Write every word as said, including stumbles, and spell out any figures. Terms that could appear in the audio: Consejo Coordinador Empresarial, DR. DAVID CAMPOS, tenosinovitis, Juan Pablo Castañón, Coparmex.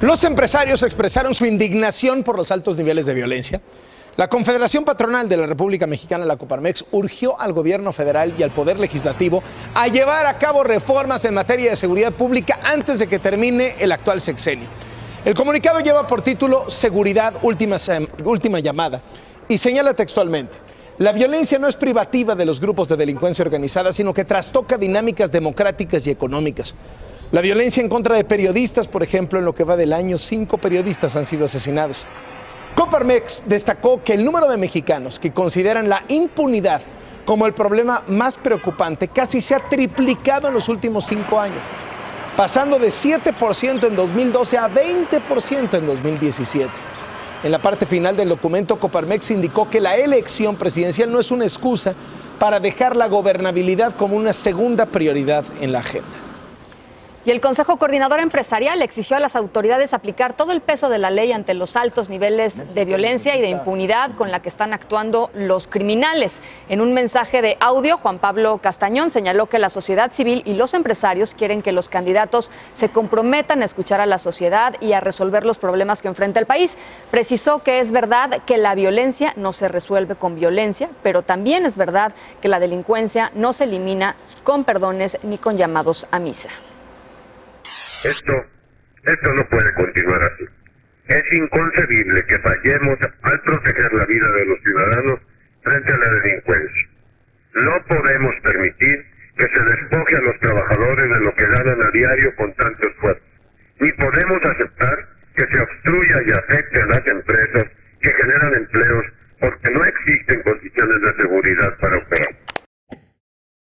Los empresarios expresaron su indignación por los altos niveles de violencia. La Confederación Patronal de la República Mexicana, la Coparmex, urgió al gobierno federal y al poder legislativo a llevar a cabo reformas en materia de seguridad pública antes de que termine el actual sexenio. El comunicado lleva por título Seguridad Última, última Llamada y señala textualmente: la violencia no es privativa de los grupos de delincuencia organizada, sino que trastoca dinámicas democráticas y económicas. La violencia en contra de periodistas, por ejemplo, en lo que va del año, cinco periodistas han sido asesinados. Coparmex destacó que el número de mexicanos que consideran la impunidad como el problema más preocupante casi se ha triplicado en los últimos cinco años, pasando de siete por ciento en dos mil doce a veinte por ciento en dos mil diecisiete. En la parte final del documento, Coparmex indicó que la elección presidencial no es una excusa para dejar la gobernabilidad como una segunda prioridad en la agenda. Y el Consejo Coordinador Empresarial exigió a las autoridades aplicar todo el peso de la ley ante los altos niveles de violencia y de impunidad con la que están actuando los criminales. En un mensaje de audio, Juan Pablo Castañón señaló que la sociedad civil y los empresarios quieren que los candidatos se comprometan a escuchar a la sociedad y a resolver los problemas que enfrenta el país. Precisó que es verdad que la violencia no se resuelve con violencia, pero también es verdad que la delincuencia no se elimina con perdones ni con llamados a misa. Esto, esto no puede continuar así. Es inconcebible que fallemos al proteger la vida de los ciudadanos frente a la delincuencia. No podemos permitir que se despoje a los trabajadores de lo que ganan a diario con tanto esfuerzo. Ni podemos aceptar que se obstruya y afecte a las empresas que generan empleos porque no existen condiciones de seguridad para operar.